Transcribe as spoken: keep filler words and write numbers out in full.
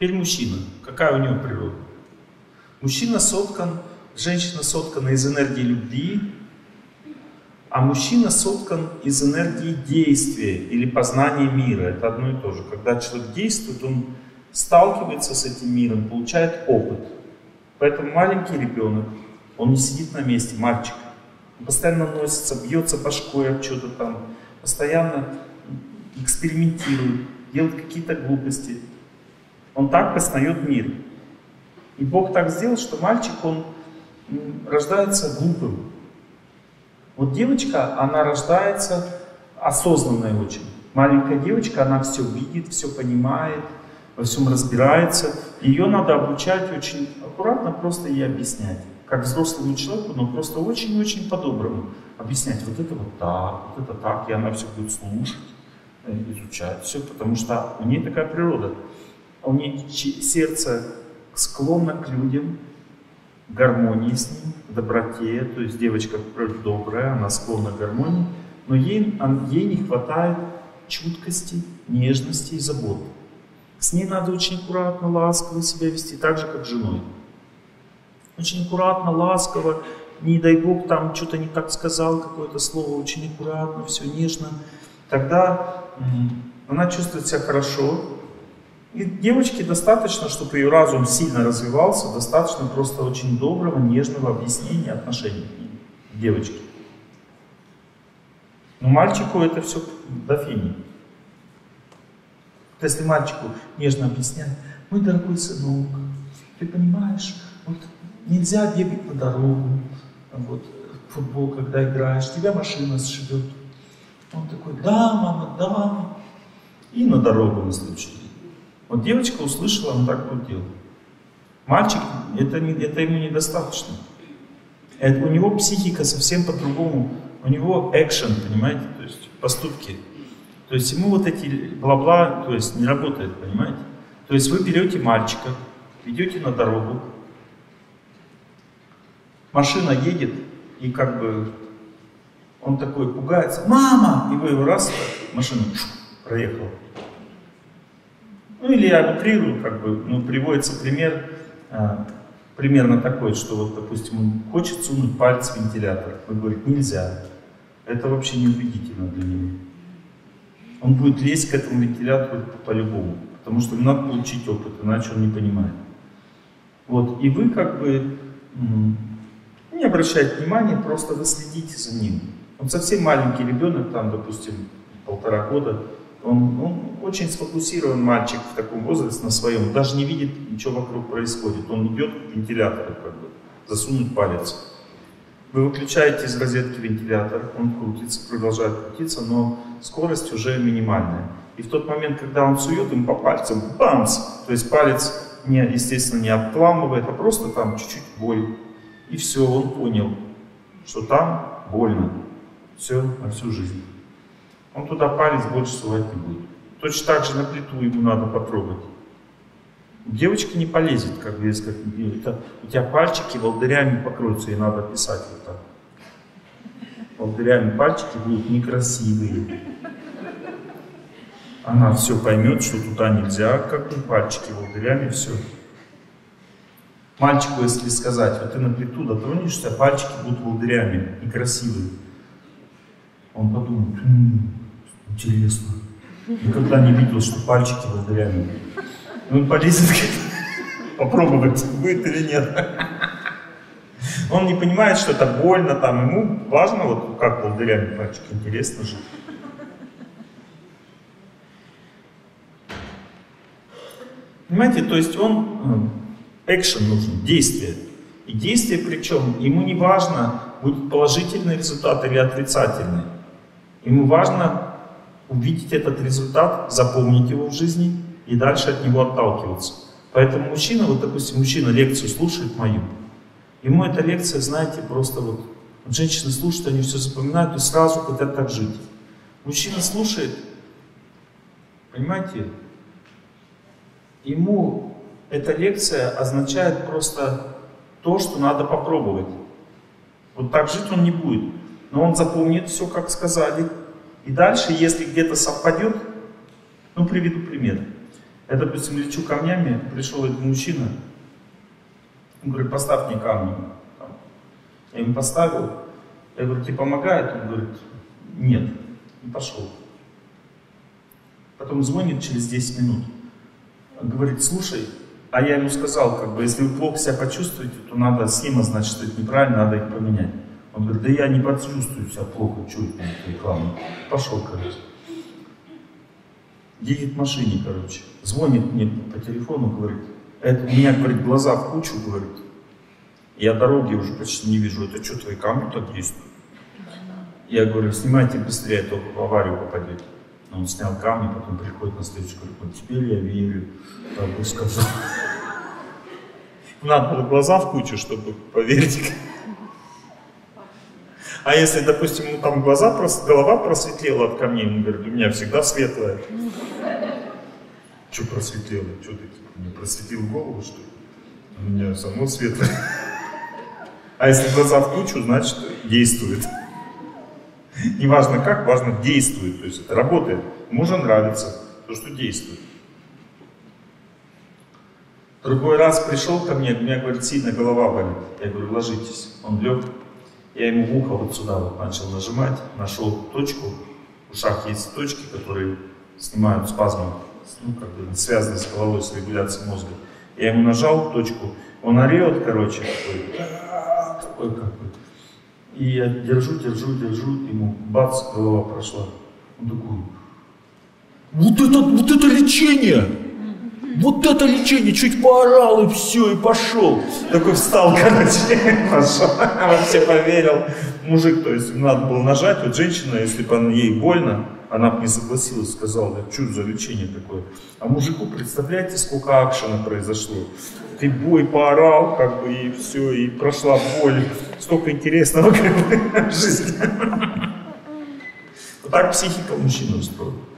Теперь мужчина. Какая у него природа? Мужчина соткан, женщина соткана из энергии любви, а мужчина соткан из энергии действия или познания мира. Это одно и то же. Когда человек действует, он сталкивается с этим миром, получает опыт. Поэтому маленький ребенок, он не сидит на месте, мальчик. Он постоянно носится, бьется башкой об что-то там, постоянно экспериментирует, делает какие-то глупости. Он так познает мир. И Бог так сделал, что мальчик, он рождается глупым. Вот девочка, она рождается осознанной очень. Маленькая девочка, она все видит, все понимает, во всем разбирается. Ее надо обучать очень аккуратно, просто ей объяснять. Как взрослому человеку, но просто очень-очень по-доброму объяснять. Вот это вот так, вот это так. И она все будет слушать, изучать все, потому что у нее такая природа. У нее сердце склонно к людям, к гармонии с ним, к доброте. То есть девочка добрая, она склонна к гармонии, но ей, ей не хватает чуткости, нежности и заботы. С ней надо очень аккуратно, ласково себя вести, так же, как с женой. Очень аккуратно, ласково, не дай Бог, там что-то не так сказал, какое-то слово, очень аккуратно, все нежно. Тогда она чувствует себя хорошо. И девочке достаточно, чтобы ее разум сильно развивался, достаточно просто очень доброго, нежного объяснения отношений к девочке. Но мальчику это все до фини. Если мальчику нежно объяснять, мой дорогой сынок, ты понимаешь, вот нельзя бегать на дорогу, вот, в футбол, когда играешь, тебя машина сшибет. Он такой, да, мама, да, мама. И на дорогу выскочили. Вот девочка услышала, она так вот делала. Мальчик, это, это ему недостаточно. Это, у него психика совсем по-другому. У него экшен, понимаете, то есть поступки. То есть ему вот эти бла-бла, то есть не работает, понимаете. То есть вы берете мальчика, идете на дорогу. Машина едет, и как бы он такой пугается, мама! И вы его раз, машина проехала. Ну или я утрирую, как бы, ну, приводится пример, а, примерно такой, что вот, допустим, он хочет сунуть палец в вентилятор, он говорит, нельзя. Это вообще неубедительно для него. Он будет лезть к этому вентилятору по-любому, потому что ему надо получить опыт, иначе он не понимает. Вот, и вы как бы... Не обращайте внимания, просто вы следите за ним. Он совсем маленький ребенок, там, допустим, полтора года. Он, он очень сфокусирован, мальчик в таком возрасте, на своем. Даже не видит, ничего вокруг происходит. Он идет к вентилятору, как бы, засунуть палец. Вы выключаете из розетки вентилятор, он крутится, продолжает крутиться, но скорость уже минимальная. И в тот момент, когда он сует, им по пальцам, бамс! То есть палец, не, естественно, не обламывает, а просто там чуть-чуть боль. И все, он понял, что там больно. Все, на всю жизнь. Он туда палец больше сувать не будет. Точно так же на плиту ему надо потрогать. Девочка не полезет, как вес, как это, у тебя пальчики волдырями покроются, и надо писать вот так. Волдырями пальчики будут некрасивые. Она все поймет, что туда нельзя, как бы пальчики волдырями, все. Мальчику, если сказать, вот ты на плиту дотронешься, пальчики будут волдырями, некрасивые. Он подумает, м-м, интересно, никогда не видел, что пальчики волдырями. И он полезет, попробовать, будет или нет. Он не понимает, что это больно, там ему важно, вот как волдырями пальчики, интересно же. Понимаете, то есть он... Экшен нужен, действие. И действие причем, ему не важно, будет положительный результат или отрицательный. Ему важно увидеть этот результат, запомнить его в жизни и дальше от него отталкиваться. Поэтому мужчина, вот допустим, мужчина лекцию слушает мою. Ему эта лекция, знаете, просто вот... вот женщины слушают, они все запоминают и сразу хотят так жить. Мужчина слушает, понимаете, ему... Эта лекция означает просто то, что надо попробовать. Вот так жить он не будет. Но он запомнит все, как сказали. И дальше, если где-то совпадет, ну, приведу пример. Я, допустим, лечу камнями, пришел этот мужчина, он говорит, поставь мне камни. Я им поставил, я говорю, тебе помогает? Он говорит, нет, и пошел. Потом звонит через десять минут, говорит, слушай, а я ему сказал, как бы, если вы плохо себя почувствуете, то надо схема, значит, это неправильно, надо их поменять. Он говорит, да я не почувствую себя плохо, чуть на эту рекламу. Пошел, короче. Едет в машине, короче, звонит мне по телефону, говорит, это у меня, говорит, глаза в кучу, говорит, я дороги уже почти не вижу, это что, твои камни так действуют? Я говорю, снимайте быстрее, а то в аварию попадете. Он снял камни, потом приходит на следующий, говорит, вот теперь я верю, так бы сказал. Надо было глаза в кучу, чтобы поверить. А если, допустим, ну, там глаза, голова просветлела от камней, он говорит, у меня всегда светлая. Что просветлело? Что ты мне просветил голову, что ли? У меня само светлое. А если глаза в кучу, значит, действует. Неважно как, важно действует, то есть это работает. Мужу нравится то, что действует. Другой раз пришел ко мне, у меня, говорит, сильно голова болит. Я говорю, ложитесь. Он лег. Я ему ухо вот сюда вот начал нажимать, нашел точку. В ушах есть точки, которые снимают спазмы, ну, как бы связаны с головой, с регуляцией мозга. Я ему нажал точку, он орет, короче, такой, такой какой-то. И я держу, держу, держу, ему бац, голова прошла. Он такой, вот это, вот это лечение! Вот это лечение! Чуть поорал, и все, и пошел. Такой встал, короче, пошел. Вообще поверил. Мужик, то есть, надо было нажать. Вот женщина, если бы ей больно, она бы не согласилась, сказала, да что за лечение такое. А мужику, представляете, сколько акшена произошло. Ты бой поорал, как бы, и все, и прошла боль. Столько интересного, как бы, в жизни. Вот так психика мужчины устроена.